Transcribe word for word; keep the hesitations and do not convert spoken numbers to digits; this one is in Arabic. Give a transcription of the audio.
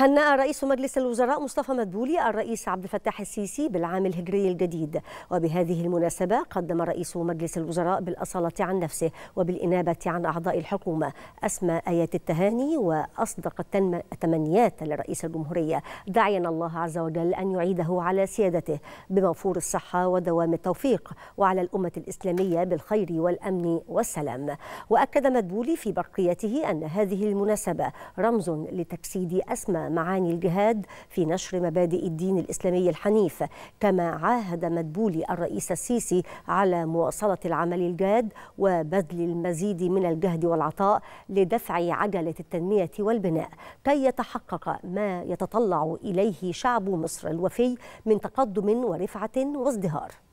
هنأ رئيس مجلس الوزراء مصطفى مدبولي الرئيس عبد الفتاح السيسي بالعام الهجري الجديد، وبهذه المناسبة قدم رئيس مجلس الوزراء بالأصالة عن نفسه وبالإنابة عن أعضاء الحكومة أسمى آيات التهاني وأصدق التمنيات لرئيس الجمهورية، داعيا الله عز وجل أن يعيده على سيادته بموفور الصحة ودوام التوفيق، وعلى الأمة الإسلامية بالخير والأمن والسلام. وأكد مدبولي في برقيته أن هذه المناسبة رمز لتجسيد أسمى معاني الجهاد في نشر مبادئ الدين الإسلامي الحنيف، كما عاهد مدبولي الرئيس السيسي على مواصلة العمل الجاد وبذل المزيد من الجهد والعطاء لدفع عجلة التنمية والبناء، كي يتحقق ما يتطلع إليه شعب مصر الوفي من تقدم ورفعة وازدهار.